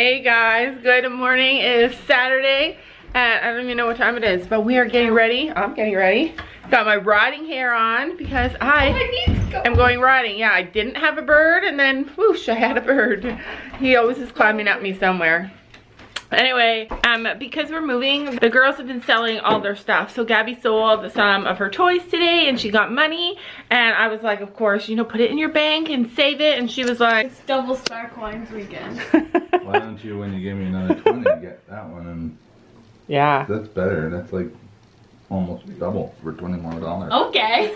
Hey guys, good morning. It is Saturday and I don't even know what time it is, but we are getting ready. I'm getting ready. Got my riding hair on because I am going riding. Yeah, I didn't have a bird and then whoosh, I had a bird. He always is climbing at me somewhere. Anyway, because we're moving, the girls have been selling all their stuff. So Gabby sold some of her toys today and she got money. And I was like, of course, you know, put it in your bank and save it. And she was like, it's double star coins weekend. Why don't you, when you give me another 20, get that one? And yeah. That's better. That's like almost double for $20 more. Okay.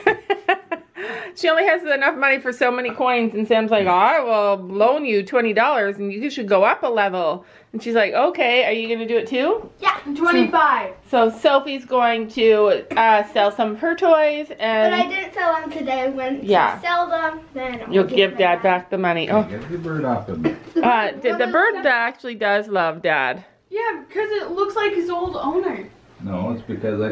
She only has enough money for so many coins, and Sam's like, I will loan you $20 and you should go up a level. And she's like, okay, are you going to do it too? Yeah, I'm 25. So Sophie's going to sell some of her toys. But I didn't sell them today. When she sells them, then you'll give Dad back the money. Oh, get the bird off of me. The bird actually does love Dad. Yeah, because it looks like his old owner. No, it's because I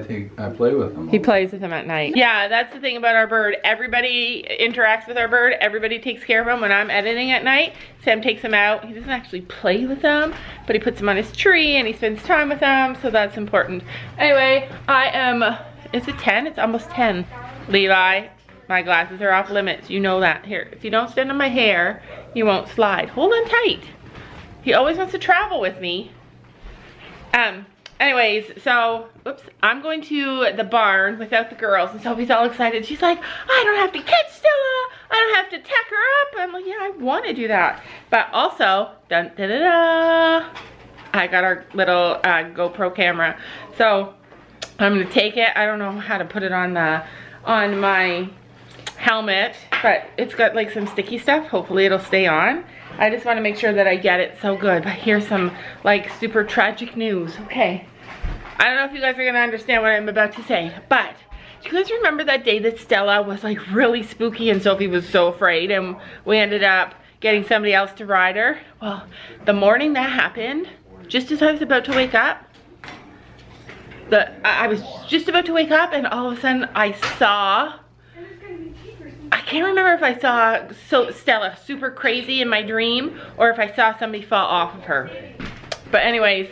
play with him. He plays with him at night. Yeah, that's the thing about our bird. Everybody interacts with our bird. Everybody takes care of him. When I'm editing at night, Sam takes him out. He doesn't actually play with them, but he puts him on his tree and he spends time with them, so that's important. Anyway, is it 10? It's almost 10. Levi, my glasses are off limits. You know that. Here, if you don't stand on my hair, you won't slide. Hold on tight. He always wants to travel with me. Anyways, so, oops, I'm going to the barn without the girls, and Sophie's all excited. She's like, I don't have to catch Stella. I don't have to tack her up. I'm like, yeah, I want to do that. But also, dun-da-da-da, I got our little GoPro camera. So, I'm going to take it. I don't know how to put it on my helmet, but it's got like some sticky stuff. Hopefully it'll stay on. I just want to make sure that I get it so good. But here's some like super tragic news. Okay, I don't know if you guys are gonna understand what I'm about to say, but do you guys remember that day that Stella was like really spooky and Sophie was so afraid and we ended up getting somebody else to ride her? Well, the morning that happened, just as I was about to wake up, I was just about to wake up and all of a sudden I saw, I can't remember if I saw Stella super crazy in my dream or if I saw somebody fall off of her. But anyways,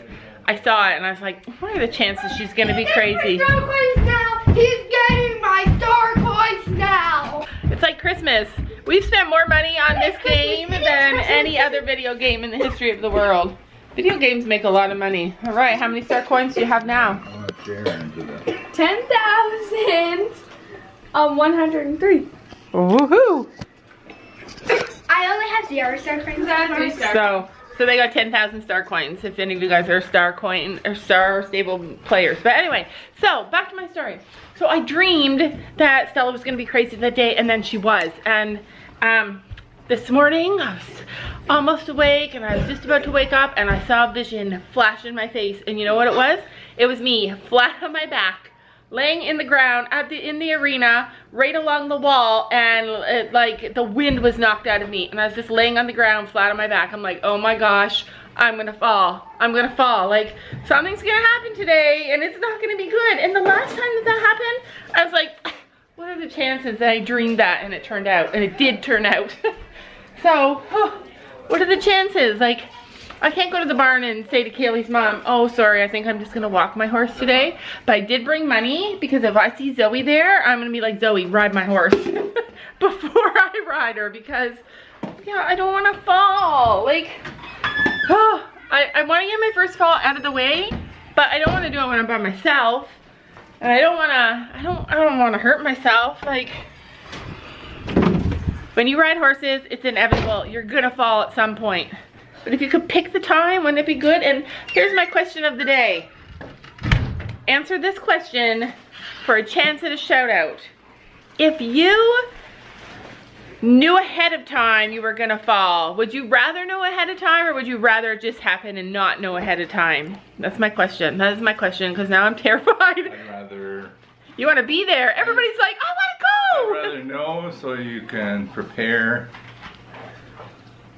I saw it and I was like, what are the chances she's gonna be crazy? He's getting my star coins now! He's getting my star coins now! It's like Christmas. We've spent more money on this game than any other video game in the history of the world. Video games make a lot of money. All right, how many star coins do you have now? 10,103. Woohoo! I only have 0 star coins. So they got 10,000 star coins. If any of you guys are star coin or star stable players, but anyway, so back to my story. So I dreamed that Stella was gonna be crazy that day, and then she was. And this morning I was almost awake, and I was just about to wake up, and I saw a vision flash in my face. And you know what it was? It was me flat on my back, laying in the ground in the arena, right along the wall, and it, like the wind was knocked out of me, and I was just laying on the ground, flat on my back. I'm like, oh my gosh, I'm gonna fall. I'm gonna fall. Like something's gonna happen today, and it's not gonna be good. And the last time that happened, I was like, what are the chances that I dreamed that? And it turned out, and it did turn out. So, what are the chances? Like, I can't go to the barn and say to Kaylee's mom, oh, sorry, I think I'm just going to walk my horse today. But I did bring money because if I see Zoe there, I'm going to be like, Zoe, ride my horse before I ride her because, yeah, I don't want to fall. Like, I want to get my first fall out of the way, but I don't want to do it when I'm by myself. And I don't want to, I don't want to hurt myself. Like, when you ride horses, it's inevitable. You're going to fall at some point. But if you could pick the time, wouldn't it be good? And here's my question of the day. Answer this question for a chance at a shout out. If you knew ahead of time you were gonna fall, would you rather know ahead of time or would you rather it just happen and not know ahead of time? That's my question. That is my question because now I'm terrified. I'd rather... You wanna be there. Everybody's like, I wanna go! I'd rather know so you can prepare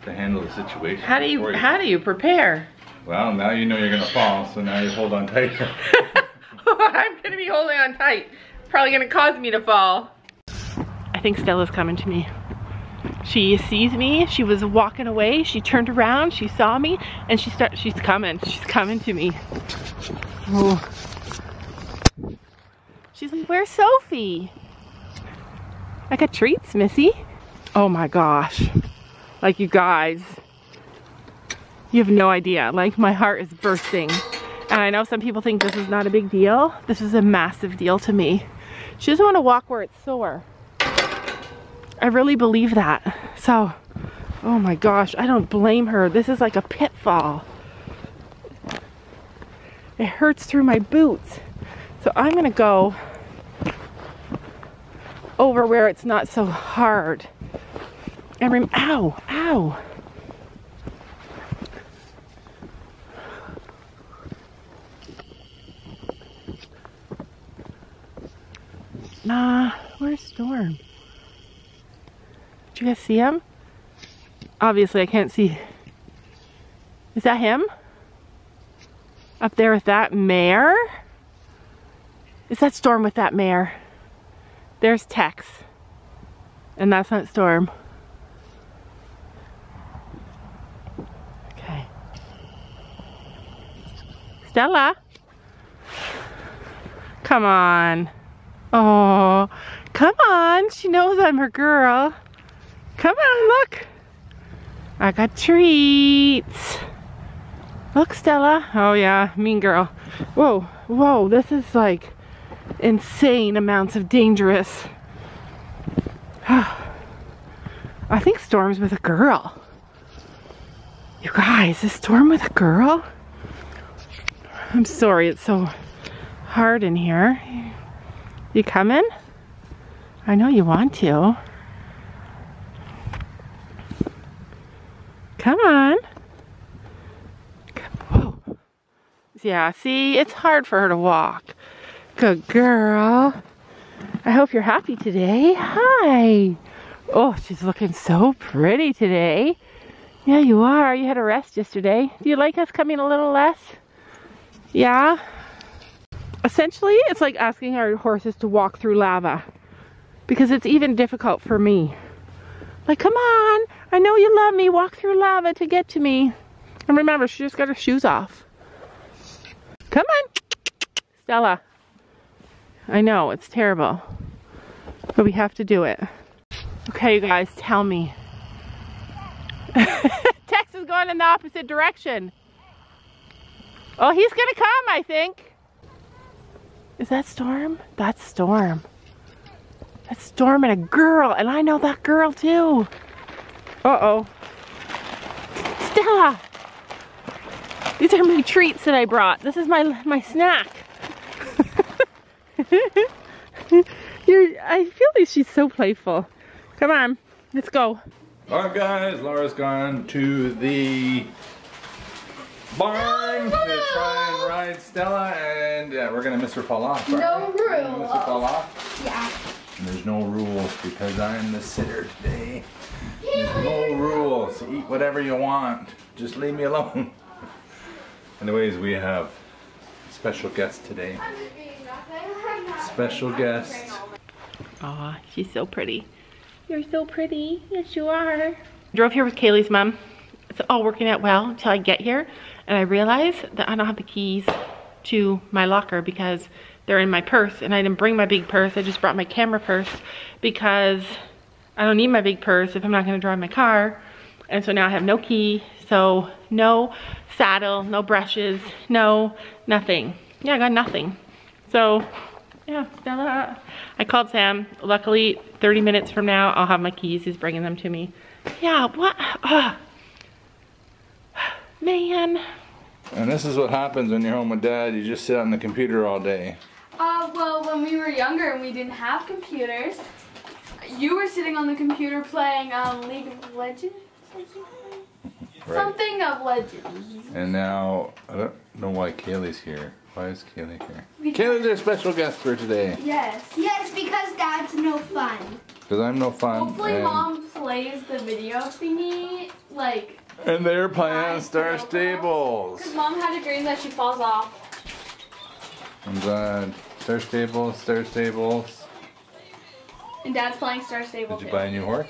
to handle the situation. How do you prepare? Well, now you know you're gonna fall, so now you hold on tight. I'm gonna be holding on tight. Probably gonna cause me to fall. I think Stella's coming to me. She sees me, she was walking away, she turned around, she saw me, and she's coming to me. Oh. She's like, where's Sophie? I got treats, Missy. Oh my gosh. Like, you guys, you have no idea. Like, my heart is bursting. And I know some people think this is not a big deal. This is a massive deal to me. She doesn't want to walk where it's sore. I really believe that. So, oh my gosh, I don't blame her. This is like a pitfall. It hurts through my boots. So I'm gonna go over where it's not so hard. And ow, ow. Where's Storm? Did you guys see him? Obviously I can't see. Is that him? Up there with that mare? Is that Storm with that mare? There's Tex. And that's not Storm. Okay. Stella? Come on. Oh, come on. She knows I'm her girl. Come on, look. I got treats. Look, Stella. Oh yeah, mean girl. Whoa, whoa, this is like insane amounts of dangerous. I think Storm's with a girl. You guys, is Storm with a girl? I'm sorry, it's so hard in here. You coming? I know you want to. Come on. Whoa. Yeah, see, it's hard for her to walk. Good girl. I hope you're happy today. Hi. Oh, she's looking so pretty today. Yeah, you are. You had a rest yesterday. Do you like us coming a little less? Yeah. Essentially, it's like asking our horses to walk through lava, because it's even difficult for me. Like, come on, I know you love me, walk through lava to get to me. And remember, she just got her shoes off. Come on, Stella. I know, it's terrible, but we have to do it. Okay, you guys, tell me. Tex is going in the opposite direction. Oh, he's gonna come, I think. Is that Storm? That's Storm. That's Storm and a girl, and I know that girl too. Uh-oh. Stella! These are my treats that I brought. This is my snack. I feel like she's so playful. Come on, let's go. All right, guys, Laura's gone to the barn to try and ride Stella, and we're gonna miss her fall off. No rule. Miss her fall off. Yeah. And there's no rules because I'm the sitter today. There's no rules. Eat whatever you want. Just leave me alone. Anyways, we have special guest today. Special guest. Aw, she's so pretty. You're so pretty. Yes, you are. Drove here with Kaylee's mom. It's all working out well until I get here and I realize that I don't have the keys to my locker because they're in my purse, and I didn't bring my big purse. I just brought my camera purse because I don't need my big purse if I'm not going to drive my car. And so now I have no key, so no saddle, no brushes, no nothing. Yeah, I got nothing. So yeah, Stella. I called Sam. Luckily 30 minutes from now I'll have my keys. He's bringing them to me. Yeah, what? Ugh. Man. And this is what happens when you're home with Dad. You just sit on the computer all day. Well, when we were younger and we didn't have computers, you were sitting on the computer playing League of Legends? Right. Something of Legends. And now, I don't know why Kaylee's here. Why is Kaylee here? Kaylee's our special guest for today. Yes. Yes, because Dad's no fun. Because I'm no fun. Hopefully Mom plays the video thingy, like... And they're playing Star Stables. Because Mom had a dream that she falls off. I'm glad. Star Stables, Star Stables. And Dad's playing Star Stables. Did you buy a new horse?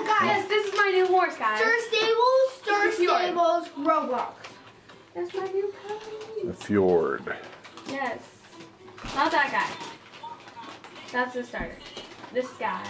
So guys, this is my new horse, guys. Star Stables, Roblox. That's my new pony. The Fjord. Yes. Not that guy. That's the starter. This guy.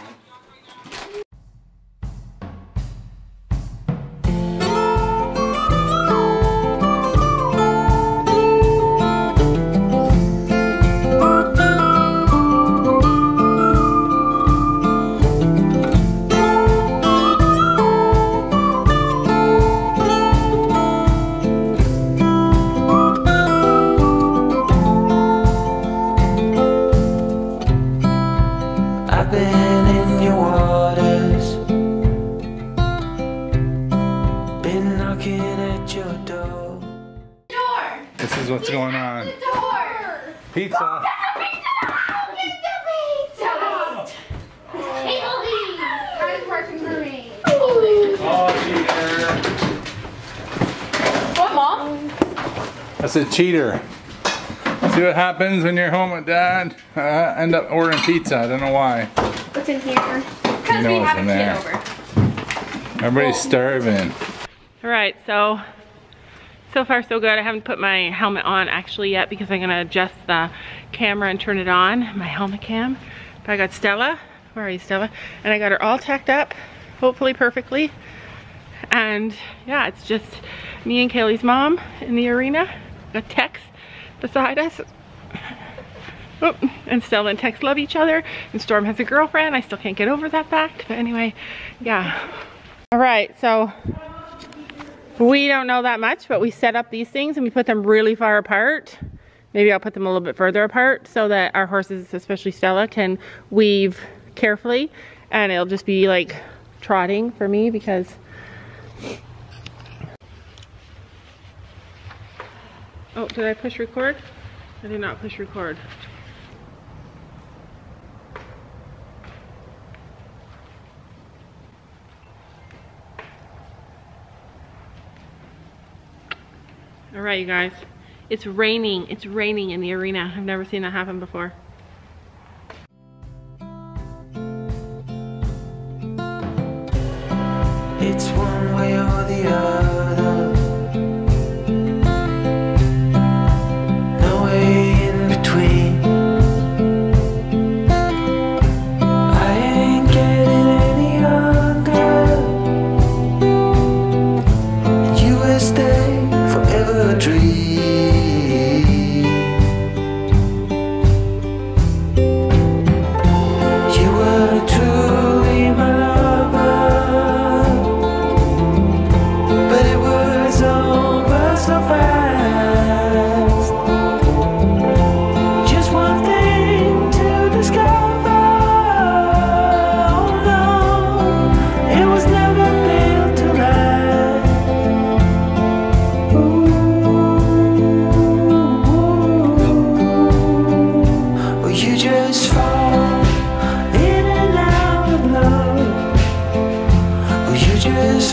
That's a cheater. See what happens when you're home with Dad? End up ordering pizza. I don't know why. What's in here? Because we have a kid over. Everybody's starving. All right, so far so good. I haven't put my helmet on actually yet because I'm gonna adjust the camera and turn it on, my helmet cam. But I got Stella. Where are you, Stella? And I got her all tacked up, hopefully perfectly. And yeah, it's just me and Kaylee's mom in the arena. Got Tex beside us. Oh, and Stella and Tex love each other. And Storm has a girlfriend. I still can't get over that fact. But anyway, yeah. All right, so we don't know that much, but we set up these things and we put them really far apart. Maybe I'll put them a little bit further apart so that our horses, especially Stella, can weave carefully. And it'll just be like trotting for me because oh, did I push record? I did not push record. All right, you guys. It's raining. It's raining in the arena. I've never seen that happen before. It's one way or the other. Just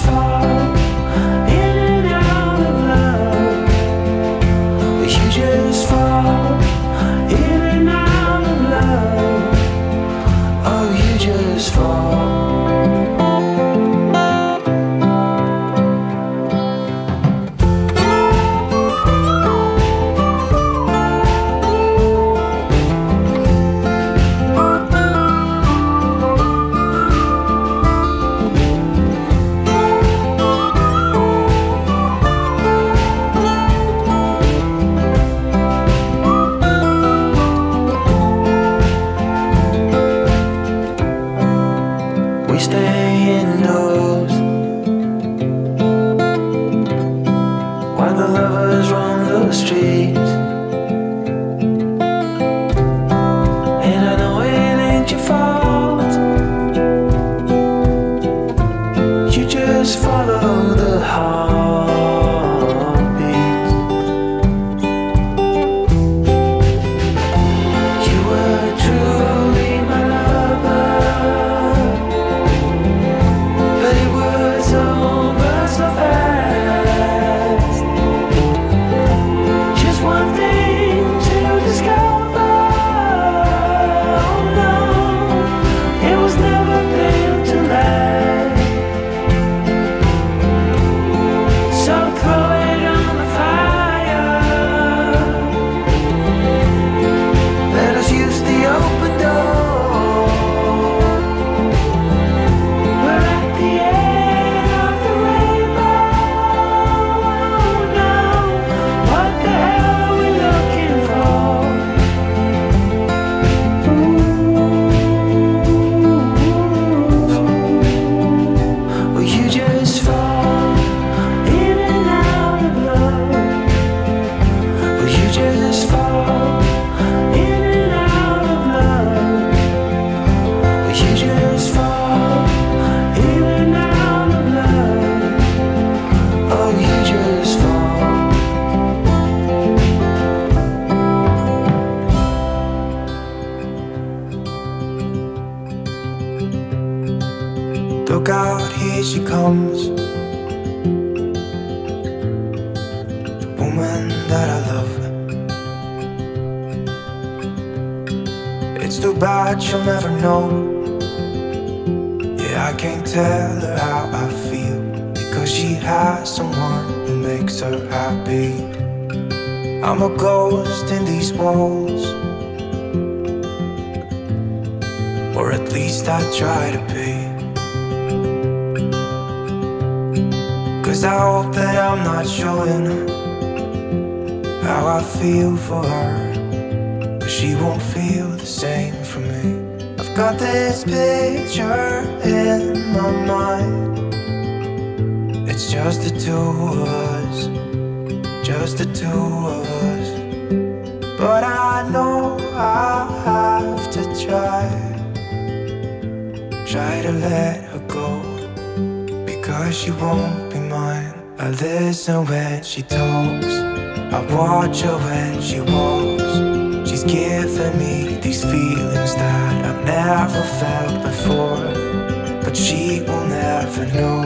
fall in and out of love. that I love. It's too bad she'll never know. Yeah, I can't tell her how I feel, because she has someone who makes her happy. I'm a ghost in these walls, or at least I try to be. Cause I hope that I'm not showing how I feel for her, but she won't feel the same for me. I've got this picture in my mind. It's just the two of us, just the two of us. But I know I have to try to let her go, because she won't. I listen when she talks, I watch her when she walks. She's giving me these feelings that I've never felt before, but she will never know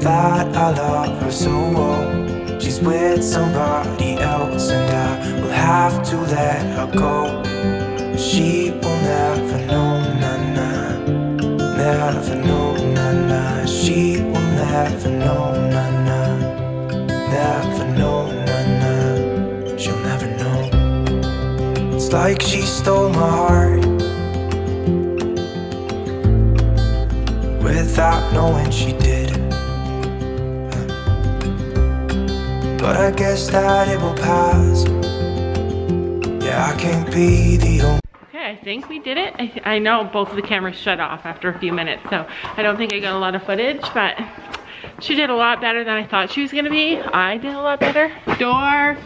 that I love her so well. She's with somebody else and I will have to let her go. She will never know, na-na, never know, na-na. She will never know, na-na, never know, na-na. She'll never know. It's like she stole my heart without knowing she did. But I guess that it will pass. Yeah, I can't be the only. I think we did it. I know both of the cameras shut off after a few minutes, so I don't think I got a lot of footage, but she did a lot better than I thought she was gonna be. I did a lot better. Door.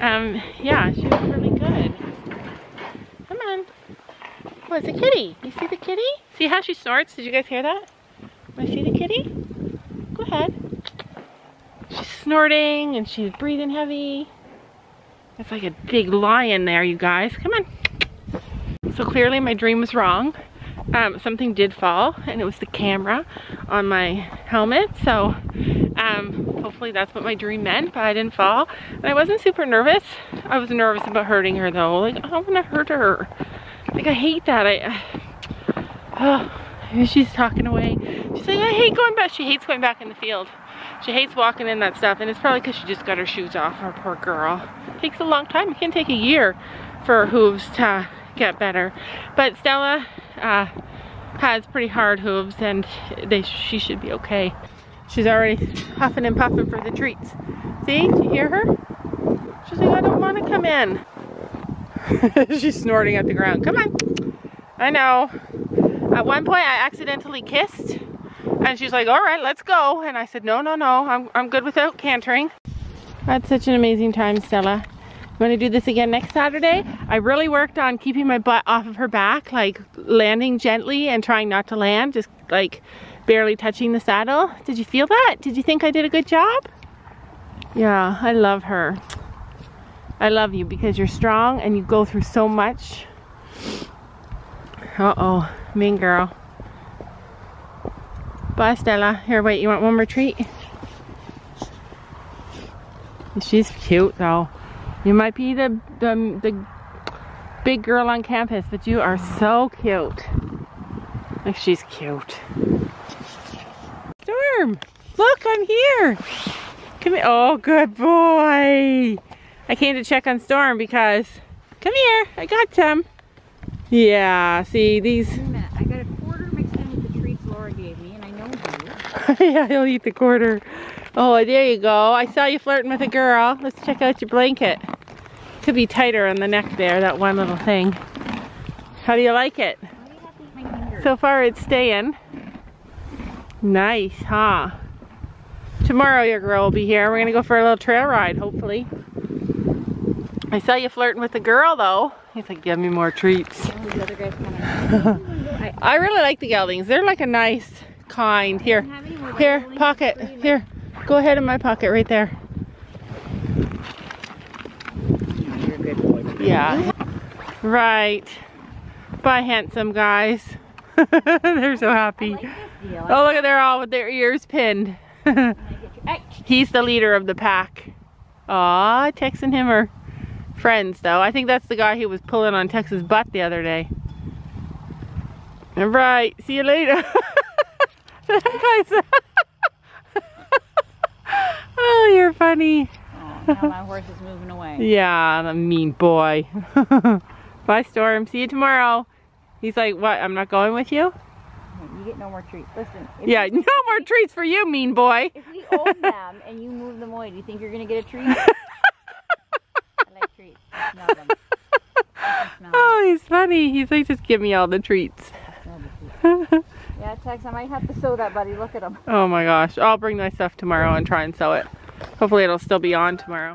Ugh. Yeah, she was really good. Come on. Oh, it's a kitty. You see the kitty? See how she snorts? Did you guys hear that? Want to see the kitty? Go ahead. She's snorting and she's breathing heavy. It's like a big lion there, you guys. Come on. So clearly my dream was wrong. Something did fall, and it was the camera on my helmet. So hopefully that's what my dream meant, but I didn't fall. And I wasn't super nervous. I was nervous about hurting her though. Like, I don't want to hurt her. Like, I hate that. Oh, she's talking away. She's like, I hate going back. She hates going back in the field. She hates walking in that stuff, and it's probably because she just got her shoes off, her poor girl. It takes a long time. It can take a year for her hooves to get better. But Stella has pretty hard hooves, and she should be okay. She's already huffing and puffing for the treats. See? Do you hear her? She's like, I don't want to come in. She's snorting at the ground. Come on. I know. At one point, I accidentally kissed. And she's like, all right, let's go. And I said, no, no, no, I'm good without cantering. I had such an amazing time, Stella. I'm gonna do this again next Saturday. I really worked on keeping my butt off of her back, like landing gently and trying not to land, just like barely touching the saddle. Did you feel that? Did you think I did a good job? Yeah, I love her. I love you because you're strong and you go through so much. Uh-oh, mean girl. Bye, Stella. Here, wait, you want one more treat? She's cute, though. You might be the big girl on campus, but you are so cute. Like, she's cute. Storm! Look, I'm here! Come here. Oh, good boy! I came to check on Storm because... Come here, I got some. Yeah, see, these... Yeah, he'll eat the quarter. Oh, there you go. I saw you flirting with a girl. Let's check out your blanket. Could be tighter on the neck there, that one little thing. How do you like it? So far it's staying. Nice, huh? Tomorrow your girl will be here. We're going to go for a little trail ride, hopefully. I saw you flirting with a girl, though. He's like, give me more treats. Oh, the other guy's kinda... I really like the geldings. They're like a nice... kind. Here, here, pocket, here, go ahead in my pocket right there. Yeah, right. Bye, handsome guys. They're so happy. Yeah, oh, look at they're all with their ears pinned. He's the leader of the pack. Aw, Tex and him are friends, though. I think that's the guy who was pulling on Tex's butt the other day. All right, see you later. Oh, you're funny. Oh, now my horse is moving away. Yeah, the mean boy. Bye, Storm. See you tomorrow. He's like, what? I'm not going with you? You get no more treats. Listen. Yeah, no more treats for you, mean boy. If we own them and you move them away, do you think you're going to get a treat? I like treats. I smell them. I smell them. Oh, he's funny. He's like, just give me all the treats. Yeah, Tex, I might have to sew that, buddy. Look at him. Oh, my gosh. I'll bring my stuff tomorrow and try and sew it. Hopefully, it'll still be on tomorrow.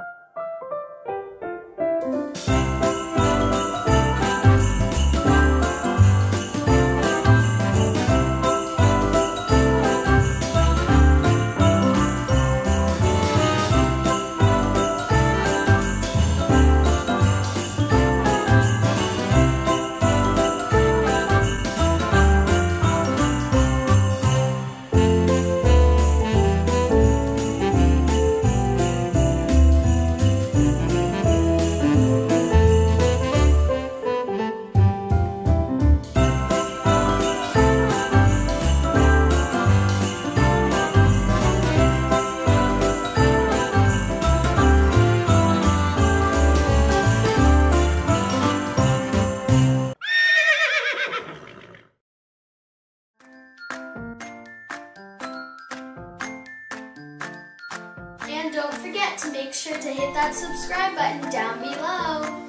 Don't forget to make sure to hit that subscribe button down below.